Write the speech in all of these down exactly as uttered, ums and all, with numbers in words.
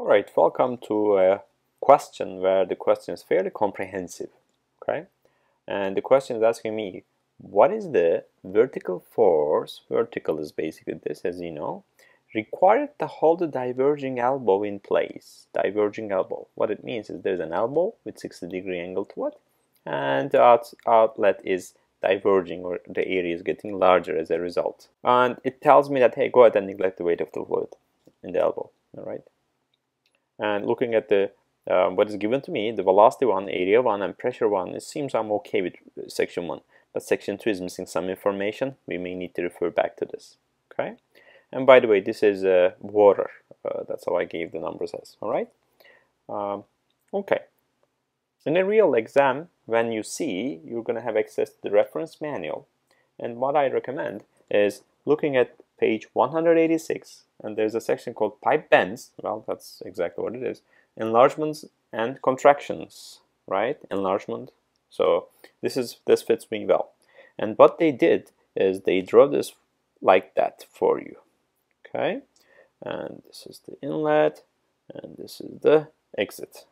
Alright, welcome to a question where the question is fairly comprehensive, okay? And the question is asking me, what is the vertical force, vertical is basically this as you know, required to hold the diverging elbow in place? Diverging elbow, what it means is there's an elbow with sixty degree angle to it, and the out outlet is diverging, or the area is getting larger as a result. And it tells me that, hey, go ahead and neglect the weight of the fluid in the elbow, alright? And looking at the uh, what is given to me, the velocity one, area one, and pressure one, it seems I'm okay with section one. But section two is missing some information. We may need to refer back to this. Okay. And by the way, this is uh, water. Uh, that's how I gave the numbers as. All right. Um, okay. In a real exam, when you see, you're going to have access to the reference manual. And what I recommend is looking at page one hundred eighty-six, and there's a section called pipe bends. Well, that's exactly what it is. Enlargements and contractions, right? Enlargement. So this is this fits me well. And what they did is they drew this like that for you. Okay, and this is the inlet, and this is the exit.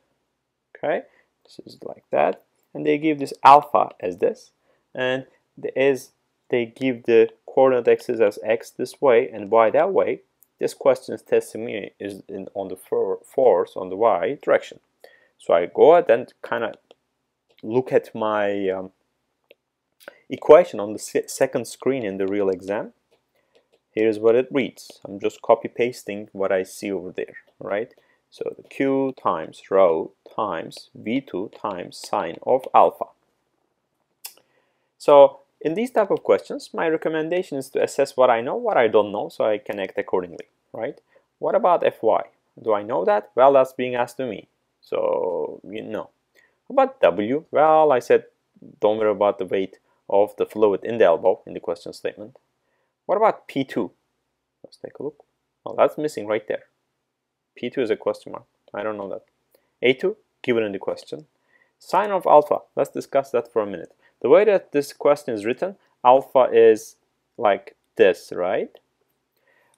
Okay, this is like that, and they give this alpha as this, and the is they give the coordinate axis as x this way and y that way. This question is testing me is in, on the for, force on the y direction. So I go ahead and kind of look at my um, equation on the se second screen in the real exam. Here's what it reads. I'm just copy pasting what I see over there, right? So the q times rho times v two times sine of alpha. So in these type of questions, my recommendation is to assess what I know, what I don't know, so I can act accordingly, right? What about F Y? Do I know that? Well, that's being asked to me, so you know. About W? Well, I said don't worry about the weight of the fluid in the elbow in the question statement. What about P two? Let's take a look. Well, that's missing right there. P two is a question mark. I don't know that. A two? Given in the question. Sine of alpha. Let's discuss that for a minute. The way that this question is written, alpha is like this, right?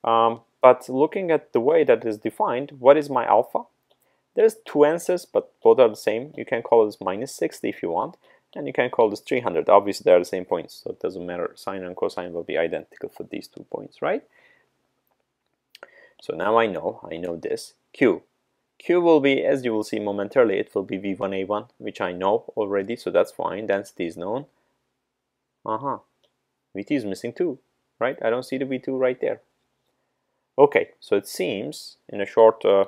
Um, but looking at the way that is defined, what is my alpha? There's two answers, but both are the same. You can call this minus sixty if you want, and you can call this three hundred. Obviously, they are the same points, so it doesn't matter. Sine and cosine will be identical for these two points, right? So now I know, I know this. Q. Q will be, as you will see momentarily, it will be V one A one, which I know already, so that's fine. Density is known. Uh-huh. V T is missing too, right? I don't see the V two right there. Okay, so it seems, in a short uh,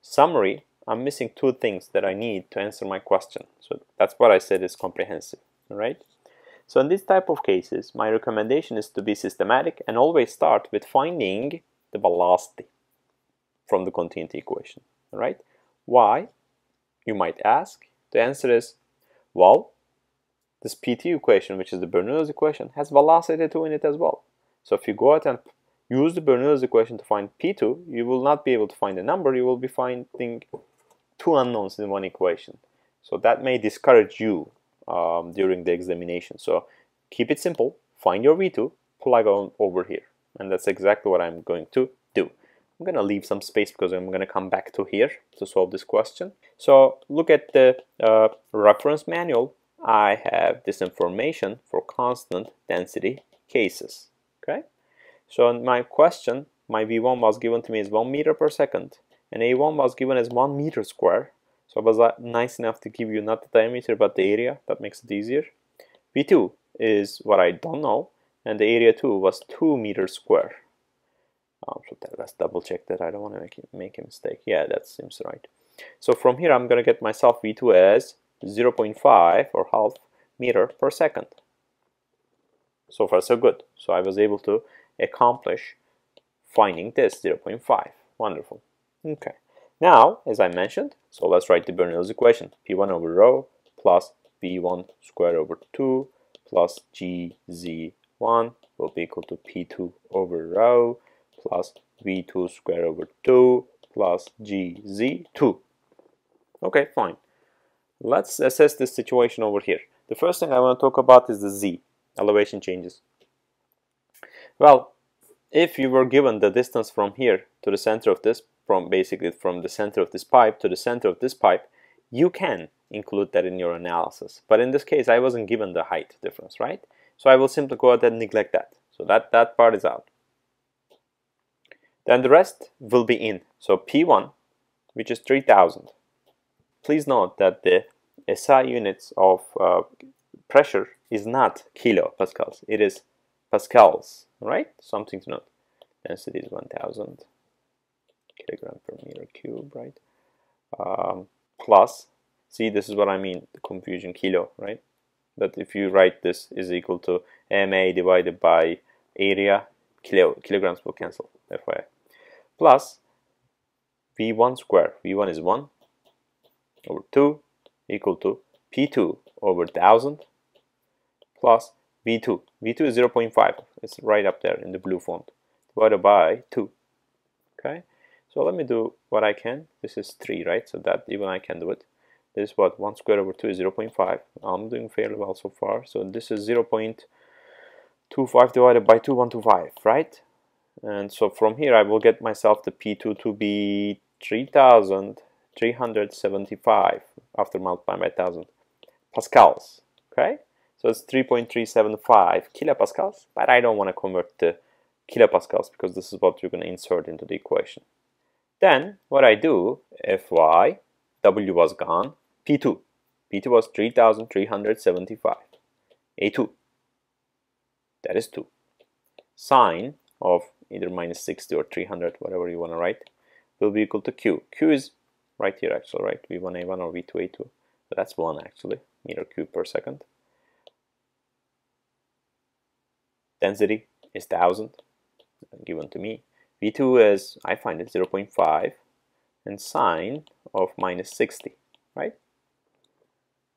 summary, I'm missing two things that I need to answer my question. So that's what I said is comprehensive, all right? So in this type of cases, my recommendation is to be systematic and always start with finding the velocity from the continuity equation. Right? Why? You might ask. The answer is, well, this P T equation, which is the Bernoulli's equation, has velocity two in it as well. So if you go out and use the Bernoulli's equation to find P two, you will not be able to find a number. You will be finding two unknowns in one equation. So that may discourage you um, during the examination. So keep it simple. Find your V two, plug on over here. And that's exactly what I'm going to do. I'm going to leave some space because I'm going to come back to here to solve this question. So look at the uh, reference manual. I have this information for constant density cases. Okay. So in my question, my V one was given to me as one meter per second. And A one was given as one meter square. So I was nice enough to give you not the diameter but the area. That makes it easier. V two is what I don't know. And the area two was two meters square. Um, so that, let's double check that. I don't want to make, make a mistake. Yeah, that seems right. So from here, I'm going to get myself V two as zero point five or half meter per second. So far, so good. So I was able to accomplish finding this zero point five. Wonderful. Okay. Now, as I mentioned, so let's write the Bernoulli's equation. P one over rho plus V one squared over two plus G Z one will be equal to P two over rho plus V two squared over two plus G Z two. Okay, fine. Let's assess this situation over here. The first thing I want to talk about is the Z, elevation changes. Well, if you were given the distance from here to the center of this from basically from the center of this pipe to the center of this pipe, you can include that in your analysis. But in this case, I wasn't given the height difference, right? So I will simply go ahead and neglect that. So that, that part is out. Then the rest will be in. So P one, which is three thousand. Please note that the S I units of uh, pressure is not kilopascals, it is pascals, right? Something to note. Density is one thousand kilogram per meter cube, right? Um, plus, see, this is what I mean, the confusion, kilo, right? But if you write this is equal to M A divided by area, kilo, kilograms will cancel, F Y I. Plus V one square, V one is one over two equal to P two over one thousand plus V two. V two is zero point five, it's right up there in the blue font, divided by two. Okay, so let me do what I can. This is three, right? So that even I can do it. This is what, one squared over two is zero point five. I'm doing fairly well so far. So this is zero point two five divided by two, one hundred twenty-five, right? And so from here I will get myself the P two to be three thousand three hundred seventy-five after multiplying by one thousand pascals, okay? So it's three point three seven five kilopascals, but I don't want to convert to kilopascals because this is what you're going to insert into the equation. Then what I do, F Y, W was gone, P two. P two was three thousand three hundred seventy-five. A two, that is two. Sine of either minus sixty or three hundred, whatever you want to write, will be equal to Q. Q is right here actually, right? V one A one or V two A two. So that's one actually, meter cube per second. Density is one thousand, given to me. V two is, I find it, zero point five, and sine of minus sixty, right?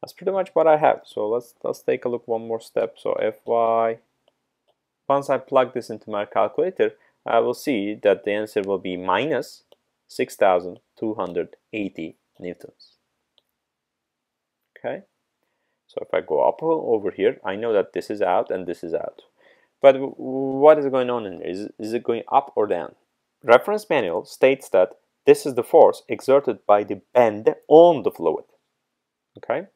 That's pretty much what I have. So let's, let's take a look one more step. So F Y, once I plug this into my calculator, I will see that the answer will be minus six thousand two hundred eighty newtons. Okay, so if I go up over here, I know that this is out and this is out. But what is going on in there? Is, is it going up or down? Reference manual states that this is the force exerted by the bend on the fluid. Okay?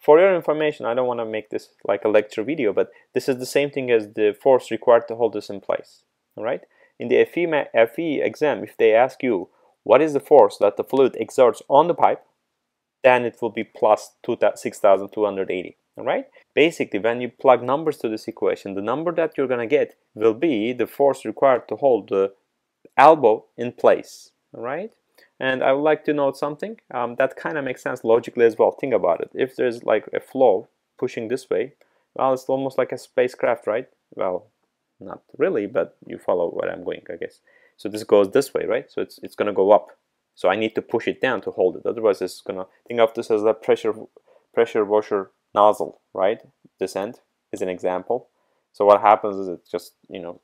For your information, I don't want to make this like a lecture video, but this is the same thing as the force required to hold this in place. Alright? In the F E exam, if they ask you what is the force that the fluid exerts on the pipe, then it will be plus six thousand two hundred eighty. Alright? Basically, when you plug numbers to this equation, the number that you're going to get will be the force required to hold the elbow in place. Alright? And I would like to note something um, that kind of makes sense logically as well. Think about it. If there's like a flow pushing this way, well, it's almost like a spacecraft, right? Well, not really, but you follow where I'm going, I guess. So this goes this way, right? So it's, it's going to go up. So I need to push it down to hold it. Otherwise, it's going to, think of this as a pressure, pressure washer nozzle, right? This end is an example. So what happens is it's just, you know,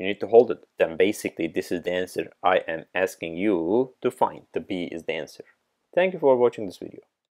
you need to hold it. Then basically this is the answer I am asking you to find. The B is the answer. Thank you for watching this video.